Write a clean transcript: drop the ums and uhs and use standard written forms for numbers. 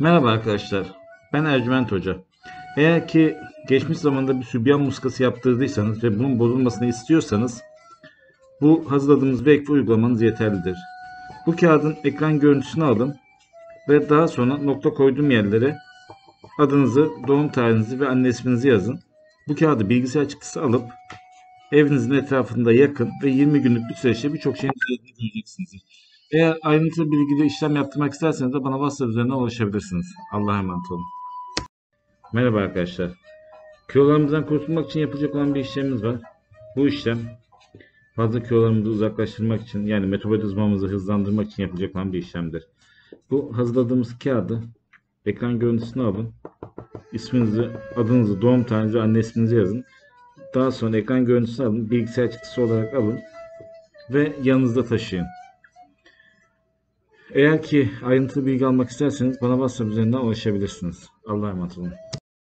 Merhaba arkadaşlar, ben Ercüment Hoca. Eğer ki geçmiş zamanda bir sübyan muskası yaptırdıysanız ve bunun bozulmasını istiyorsanız bu hazırladığımız bir uygulamanız yeterlidir. Bu kağıdın ekran görüntüsünü alın ve daha sonra nokta koyduğum yerlere adınızı, doğum tarihinizi ve anne isminizi yazın. Bu kağıdı bilgisayar çıktısı alıp evinizin etrafında yakın ve 20 günlük bir süreçte birçok şeyin üzerinde göreceksiniz. Eğer ayrıntılı bilgiyle işlem yaptırmak isterseniz de bana WhatsApp üzerinden ulaşabilirsiniz. Allah'a emanet olun. Merhaba arkadaşlar. Kilolarımızdan kurtulmak için yapılacak olan bir işlemimiz var. Bu işlem fazla kilolarımızı uzaklaştırmak için, yani metabolizmamızı hızlandırmak için yapılacak olan bir işlemdir. Bu hazırladığımız kağıdı ekran görüntüsünü alın. İsminizi, adınızı, doğum tarihinizi, anne isminizi yazın. Daha sonra ekran görüntüsünü alın. Bilgisayar çıktısı olarak alın. Ve yanınızda taşıyın. Eğer ki ayrıntılı bilgi almak isterseniz bana WhatsApp üzerinden ulaşabilirsiniz. Allah'a emanet olun.